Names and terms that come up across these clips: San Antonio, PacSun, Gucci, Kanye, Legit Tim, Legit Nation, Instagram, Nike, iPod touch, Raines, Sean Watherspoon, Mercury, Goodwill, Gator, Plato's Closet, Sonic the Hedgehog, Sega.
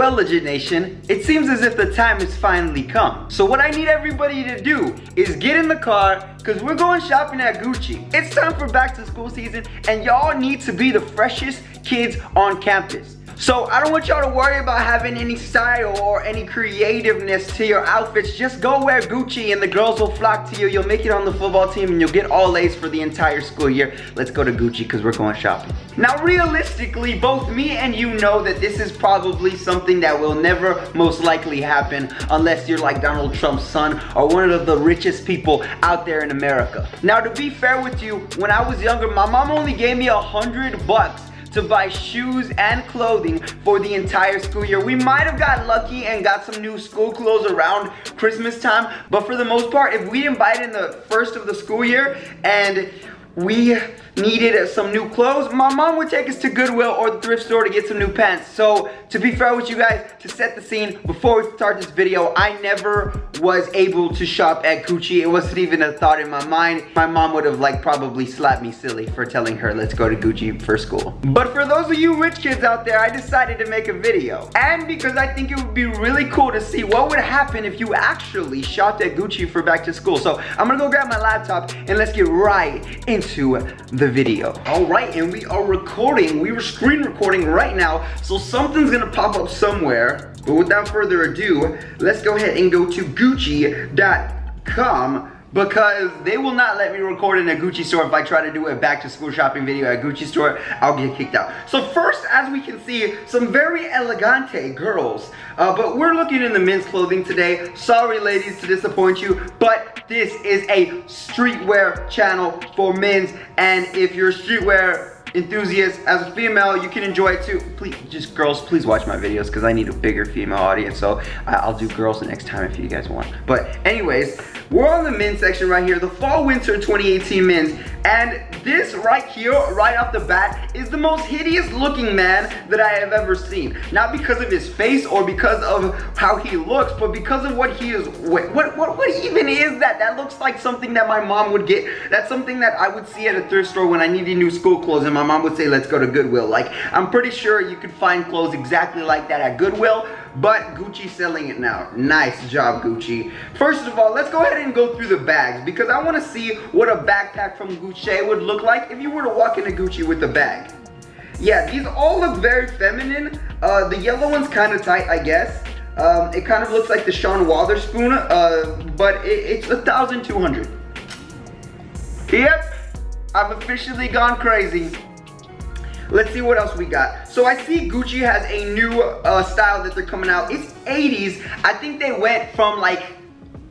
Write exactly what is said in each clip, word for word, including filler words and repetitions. Well, Legit Nation, it seems as if the time has finally come. So what I need everybody to do is get in the car, because we're going shopping at Gucci. It's time for back to school season, and y'all need to be the freshest kids on campus. So I don't want y'all to worry about having any style or any creativeness to your outfits. Just go wear Gucci and the girls will flock to you. You'll make it on the football team and you'll get all A's for the entire school year. Let's go to Gucci because we're going shopping. Now realistically, both me and you know that this is probably something that will never most likely happen unless you're like Donald Trump's son or one of the richest people out there in America. Now to be fair with you, when I was younger, my mom only gave me a hundred bucks to buy shoes and clothing for the entire school year. We might have got lucky and got some new school clothes around Christmas time, but for the most part, if we didn't buy it in the first of the school year and we needed some new clothes, my mom would take us to Goodwill or the thrift store to get some new pants. So to be fair with you guys, to set the scene, before we start this video, I never was able to shop at Gucci. It wasn't even a thought in my mind. My mom would have like probably slapped me silly for telling her let's go to Gucci for school. But for those of you rich kids out there, I decided to make a video. And because I think it would be really cool to see what would happen if you actually shopped at Gucci for back to school. So I'm gonna go grab my laptop and let's get right into the video. All right, and we are recording. We were screen recording right now, so something's gonna pop up somewhere. But without further ado, let's go ahead and go to Gucci dot com because they will not let me record in a Gucci store. If I try to do a back to school shopping video at a Gucci store, I'll get kicked out. So first, as we can see, some very elegante girls, uh, but we're looking in the men's clothing today. Sorry ladies to disappoint you, but this is a streetwear channel for men's, and if you're a streetwear enthusiast as a female, you can enjoy it too. Please, just girls, please watch my videos because I need a bigger female audience, so I'll do girls the next time if you guys want. But anyways, we're on the men's section right here, the fall winter twenty eighteen men's, and this right here, right off the bat, is the most hideous looking man that I have ever seen. Not because of his face or because of how he looks, but because of what he is. What what what, what even is that? That looks like something that my mom would get. That's something that I would see at a thrift store when I needed new school clothes, and my mom would say, let's go to Goodwill. Like, I'm pretty sure you could find clothes exactly like that at Goodwill, but Gucci's selling it now. Nice job, Gucci. First of all, let's go ahead and go through the bags because I want to see what a backpack from Gucci would look like if you were to walk into Gucci with a bag. Yeah, these all look very feminine. Uh, the yellow one's kind of tight, I guess. Um, it kind of looks like the Sean Watherspoon, uh, but it, it's one thousand two hundred dollars. Yep, I've officially gone crazy. Let's see what else we got. So I see Gucci has a new uh, style that they're coming out. It's eighties. I think they went from like,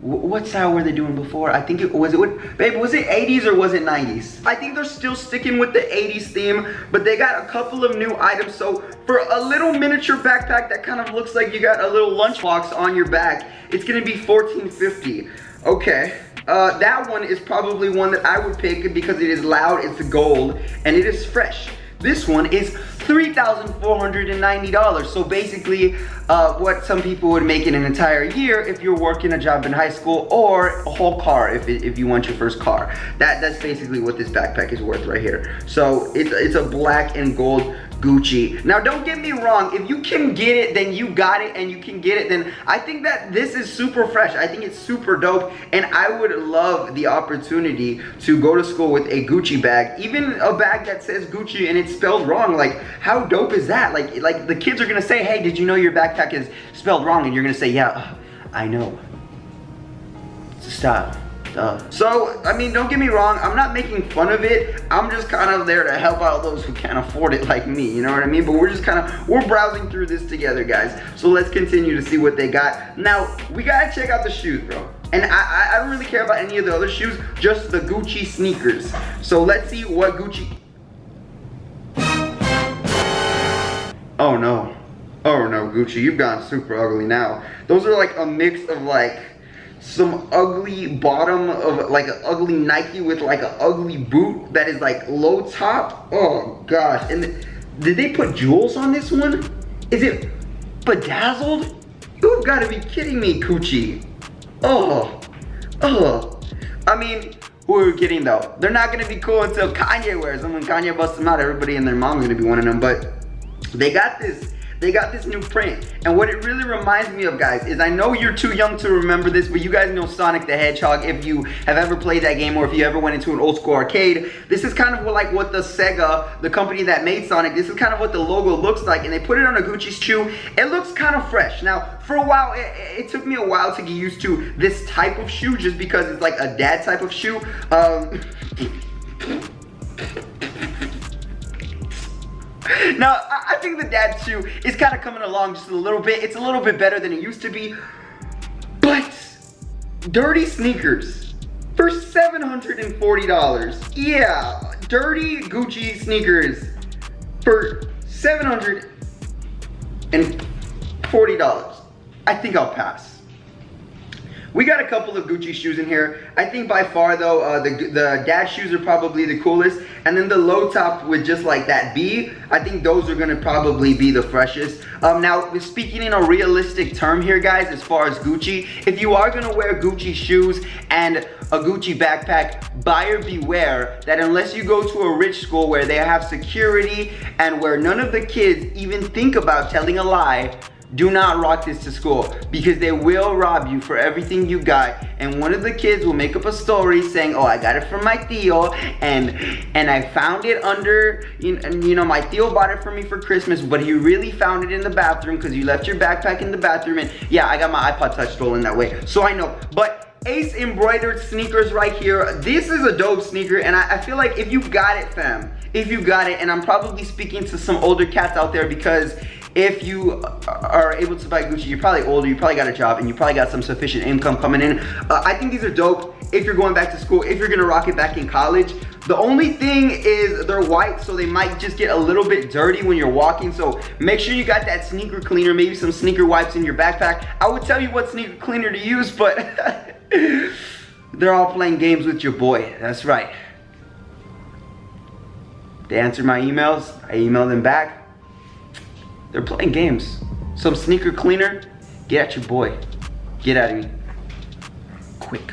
what style were they doing before? I think it was it what, babe, was it eighties or was it nineties? I think they're still sticking with the eighties theme, but they got a couple of new items. So for a little miniature backpack that kind of looks like you got a little lunchbox on your back, it's gonna be fourteen fifty. Okay. Uh, that one is probably one that I would pick because it is loud, it's gold, and it is fresh. This one is three thousand four hundred ninety dollars, so basically uh, what some people would make in an entire year if you're working a job in high school, or a whole car if, if you want your first car. That, that's basically what this backpack is worth right here. So it's, it's a black and gold Gucci. Now don't get me wrong, if you can get it, then you got it, and you can get it, then I think that this is super fresh. I think it's super dope, and I would love the opportunity to go to school with a Gucci bag, even a bag that says Gucci and it's spelled wrong. Like, how dope is that? Like, like the kids are gonna say, hey, did you know your backpack is spelled wrong? And you're gonna say, yeah, I know. Stop. Uh, so, I mean, don't get me wrong, I'm not making fun of it. I'm just kind of there to help out those who can't afford it like me, you know what I mean? But we're just kind of, we're browsing through this together, guys. So let's continue to see what they got. Now, we gotta check out the shoes, bro. And I, I don't really care about any of the other shoes, just the Gucci sneakers. So let's see what Gucci... Oh no. Oh no, Gucci, you've gone super ugly now. Those are like a mix of like... some ugly bottom of like an ugly Nike with like an ugly boot that is like low top. Oh gosh, and th did they put jewels on this one? Is it bedazzled? You've got to be kidding me, Gucci. Oh, oh. I mean, who are we kidding though? They're not gonna be cool until Kanye wears them. When Kanye busts them out, everybody and their mom's gonna be one of them. But they got this. they got this new print. And what it really reminds me of, guys, is I know you're too young to remember this, but you guys know Sonic the Hedgehog if you have ever played that game or if you ever went into an old school arcade. This is kind of like what the Sega, the company that made Sonic, this is kind of what the logo looks like, and they put it on a Gucci shoe. It looks kind of fresh. Now, for a while, it, it took me a while to get used to this type of shoe just because it's like a dad type of shoe. Um, Now, I think the dad shoe is kind of coming along just a little bit. It's a little bit better than it used to be. But dirty sneakers for seven hundred forty dollars. Yeah, dirty Gucci sneakers for seven hundred forty dollars. I think I'll pass. We got a couple of Gucci shoes in here. I think by far though, uh, the, the dash shoes are probably the coolest. And then the low top with just like that B, I think those are gonna probably be the freshest. Um, now, speaking in a realistic term here, guys, as far as Gucci, if you are gonna wear Gucci shoes and a Gucci backpack, buyer beware that unless you go to a rich school where they have security and where none of the kids even think about telling a lie, do not rock this to school, because they will rob you for everything you got. And one of the kids will make up a story saying, oh, I got it from my tío, and and I found it under, you know, my tío bought it for me for Christmas, but he really found it in the bathroom because you left your backpack in the bathroom. And yeah, I got my iPod touch stolen that way, so I know. But Ace embroidered sneakers right here. This is a dope sneaker, and I, I feel like if you got it, fam, if you got it, and I'm probably speaking to some older cats out there, because if you are able to buy Gucci, you're probably older, you probably got a job, and you probably got some sufficient income coming in. Uh, I think these are dope if you're going back to school, if you're gonna rock it back in college. The only thing is they're white, so they might just get a little bit dirty when you're walking, so make sure you got that sneaker cleaner, maybe some sneaker wipes in your backpack. I would tell you what sneaker cleaner to use, but they're all playing games with your boy, that's right. They answered my emails, I emailed them back. They're playing games. Some sneaker cleaner, get at your boy. Get at me. Quick.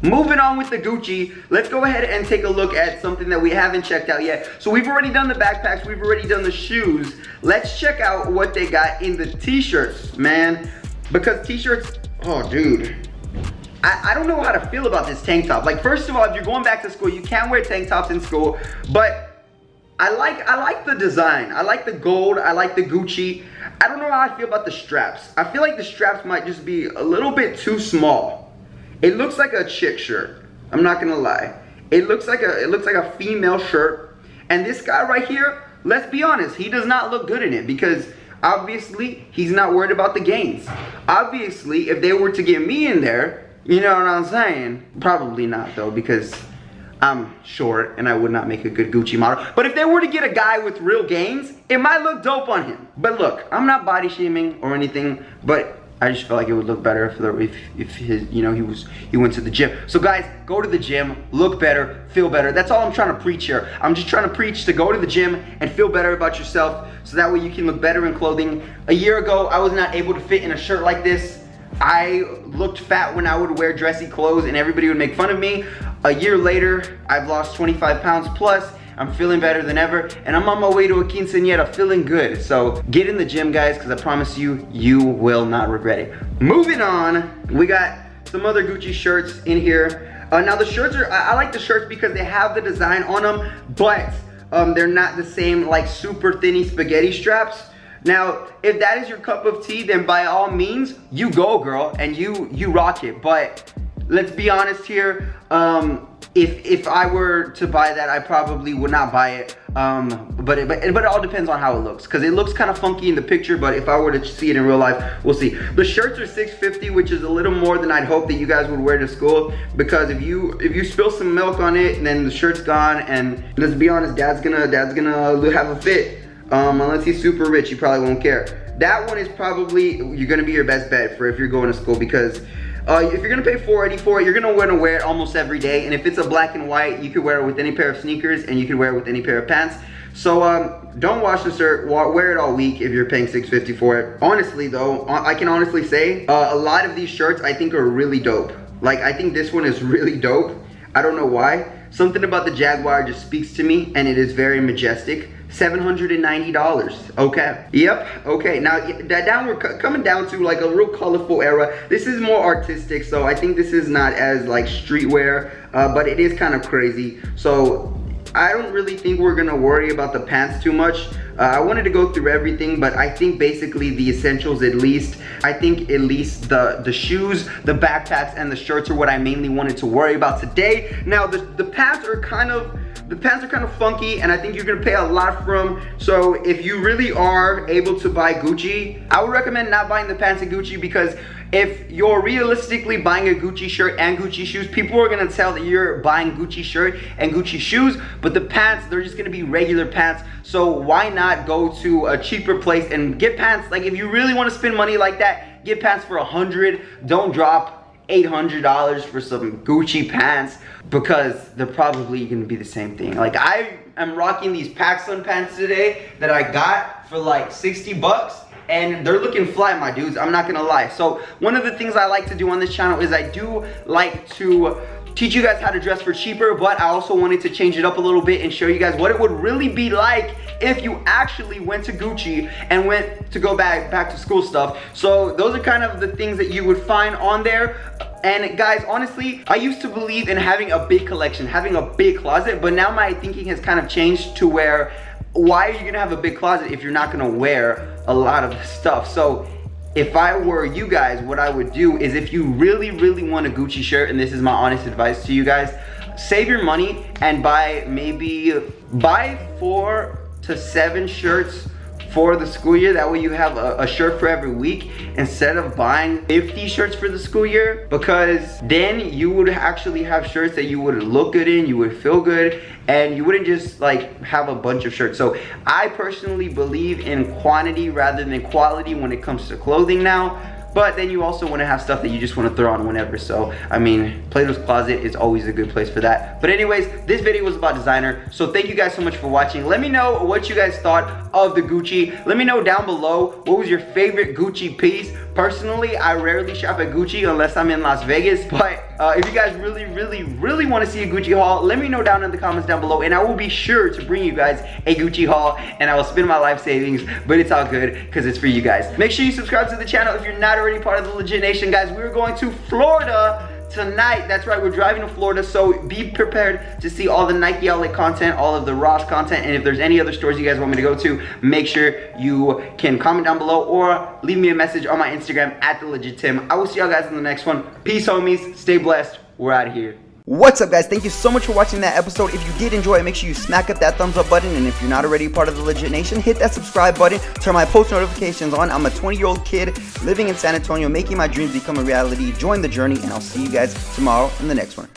Moving on with the Gucci, let's go ahead and take a look at something that we haven't checked out yet. So we've already done the backpacks, we've already done the shoes. Let's check out what they got in the t-shirts, man. Because t-shirts, oh dude. I, I don't know how to feel about this tank top. Like, first of all, if you're going back to school, you can wear tank tops in school, but I like I like the design. I like the gold. I like the Gucci. I don't know how I feel about the straps. I feel like the straps might just be a little bit too small. It looks like a chick shirt. I'm not gonna lie. It looks like a it looks like a female shirt. And this guy right here, let's be honest, he does not look good in it, because obviously he's not worried about the gains. Obviously, if they were to get me in there, you know what I'm saying? Probably not though, because I'm short and I would not make a good Gucci model. But if they were to get a guy with real gains, it might look dope on him. But look, I'm not body shaming or anything, but I just feel like it would look better if, the, if, if his, you know, he was, he went to the gym. So guys, go to the gym, look better, feel better. That's all I'm trying to preach here. I'm just trying to preach to go to the gym and feel better about yourself, so that way you can look better in clothing. A year ago, I was not able to fit in a shirt like this. I looked fat when I would wear dressy clothes and everybody would make fun of me. A year later, I've lost twenty-five pounds plus. I'm feeling better than ever, and I'm on my way to a quinceañera feeling good. So get in the gym, guys, because I promise you, you will not regret it. Moving on, we got some other Gucci shirts in here. Uh, now the shirts are, I, I like the shirts because they have the design on them, but um, they're not the same like super thinny spaghetti straps. Now, if that is your cup of tea, then by all means, you go, girl, and you you rock it. But let's be honest here. Um, if if I were to buy that, I probably would not buy it. Um, but it, but it, but it all depends on how it looks, because it looks kind of funky in the picture. But if I were to see it in real life, we'll see. The shirts are six fifty, which is a little more than I'd hope that you guys would wear to school. Because if you if you spill some milk on it, then the shirt's gone. And let's be honest, dad's gonna dad's gonna have a fit. Um, unless he's super rich, you probably won't care. That one is probably, you're gonna be your best bet for if you're going to school, because uh, if you're gonna pay four eighty for it, you're gonna want to wear it almost every day. And if it's a black and white, you could wear it with any pair of sneakers, and you could wear it with any pair of pants. So um, don't wash the shirt, wear it all week if you're paying six fifty for it. Honestly though, I can honestly say uh, a lot of these shirts I think are really dope. Like, I think this one is really dope. I don't know why. Something about the Jaguar just speaks to me, and it is very majestic. seven hundred ninety dollars, okay? Yep, okay, now that downward, coming down to like a real colorful era. This is more artistic, so I think this is not as like streetwear, uh, but it is kind of crazy. So I don't really think we're gonna worry about the pants too much. Uh, I wanted to go through everything, but I think basically the essentials at least. I think at least the, the shoes, the backpacks, and the shirts are what I mainly wanted to worry about today. Now the, the pants are kind of, the pants are kind of funky, and I think you're gonna pay a lot for them. So if you really are able to buy Gucci, I would recommend not buying the pants at Gucci, because if you're realistically buying a Gucci shirt and Gucci shoes, people are gonna tell that you're buying Gucci shirt and Gucci shoes, but the pants, they're just gonna be regular pants. So why not go to a cheaper place and get pants? Like, if you really wanna spend money like that, get pants for a hundred. Don't drop eight hundred dollars for some Gucci pants, because they're probably gonna be the same thing. Like, I am rocking these PacSun pants today that I got for like sixty bucks. And they're looking fly, my dudes, I'm not gonna lie. So one of the things I like to do on this channel is I do like to teach you guys how to dress for cheaper, but I also wanted to change it up a little bit and show you guys what it would really be like if you actually went to Gucci and went to go back back to school stuff. So those are kind of the things that you would find on there. And guys, honestly, I used to believe in having a big collection, having a big closet, but now my thinking has kind of changed to where, why are you gonna have a big closet if you're not gonna wear a lot of stuff? So if I were you guys, what I would do is, if you really, really want a Gucci shirt, and this is my honest advice to you guys, save your money and buy maybe, buy four to seven shirts for the school year. That way you have a, a shirt for every week, instead of buying fifty shirts for the school year, because then you would actually have shirts that you would look good in, you would feel good, and you wouldn't just like have a bunch of shirts. So I personally believe in quantity rather than quality when it comes to clothing now. But then you also want to have stuff that you just want to throw on whenever. So, I mean, Plato's Closet is always a good place for that. But anyways, this video was about designer. So thank you guys so much for watching. Let me know what you guys thought of the Gucci. Let me know down below, what was your favorite Gucci piece? Personally, I rarely shop at Gucci unless I'm in Las Vegas. But uh, if you guys really, really, really want to see a Gucci haul, let me know down in the comments down below. And I will be sure to bring you guys a Gucci haul. And I will spend my life savings. But it's all good because it's for you guys. Make sure you subscribe to the channel if you're not already part of the Legit Nation, guys. We're going to Florida tonight. That's right, we're driving to Florida, so be prepared to see all the Nike outlet content, all of the Ross content, and if there's any other stores you guys want me to go to, make sure you can comment down below or leave me a message on my Instagram at the Legit Tim. I will see y'all guys in the next one. Peace, homies. Stay blessed. We're out of here. What's up, guys? Thank you so much for watching that episode. If you did enjoy it, make sure you smack up that thumbs up button, and if you're not already part of the Legit Nation, hit that subscribe button, turn my post notifications on. I'm a twenty year old kid living in San Antonio, making my dreams become a reality. Join the journey, and I'll see you guys tomorrow in the next one.